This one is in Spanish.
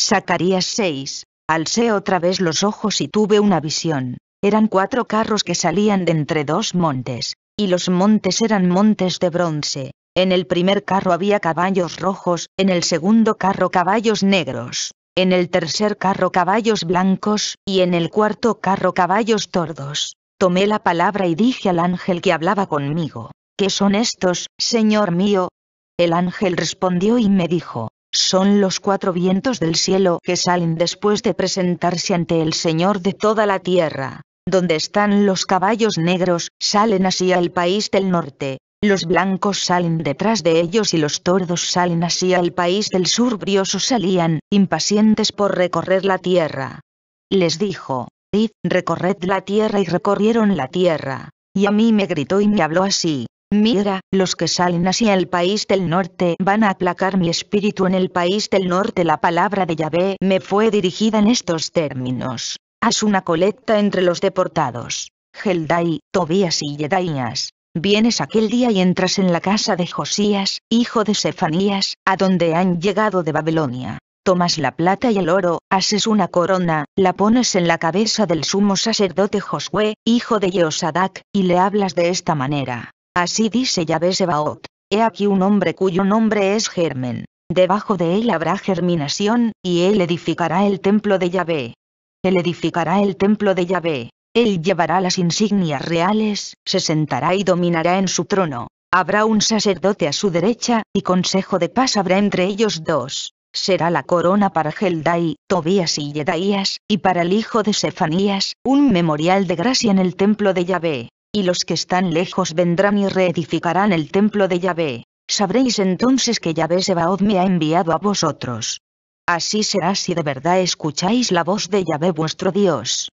Zacarías 6. Alcé otra vez los ojos y tuve una visión. Eran 4 carros que salían de entre 2 montes, y los montes eran montes de bronce. En el primer carro había caballos rojos, en el segundo carro caballos negros, en el tercer carro caballos blancos, y en el cuarto carro caballos tordos. Tomé la palabra y dije al ángel que hablaba conmigo: ¿Qué son estos, Señor mío? El ángel respondió y me dijo: son los 4 vientos del cielo que salen después de presentarse ante el Señor de toda la tierra. Donde están los caballos negros, salen hacia el país del norte, los blancos salen detrás de ellos y los tordos salen hacia el país del sur. Briosos salían, impacientes por recorrer la tierra. Les dijo: id, recorred la tierra, y recorrieron la tierra. Y a mí me gritó y me habló así: mira, los que salen hacia el país del norte van a aplacar mi espíritu en el país del norte. La palabra de Yahvé me fue dirigida en estos términos: haz una colecta entre los deportados, Jelday, Tobías y Yedaías. Vienes aquel día y entras en la casa de Josías, hijo de Sefanías, a donde han llegado de Babilonia. Tomas la plata y el oro, haces una corona, la pones en la cabeza del sumo sacerdote Josué, hijo de Yehosadaq, y le hablas de esta manera: así dice Yahvé Sebaot, he aquí un hombre cuyo nombre es Germen, debajo de él habrá germinación, y él edificará el templo de Yahvé. Él edificará el templo de Yahvé, él llevará las insignias reales, se sentará y dominará en su trono, habrá un sacerdote a su derecha, y consejo de paz habrá entre ellos 2. Será la corona para Jelday, Tobías y Yedaías, y para el hijo de Sefanías, un memorial de gracia en el templo de Yahvé. Y los que están lejos vendrán y reedificarán el templo de Yahvé. Sabréis entonces que Yahvé Sebaot me ha enviado a vosotros. Así será si de verdad escucháis la voz de Yahvé vuestro Dios.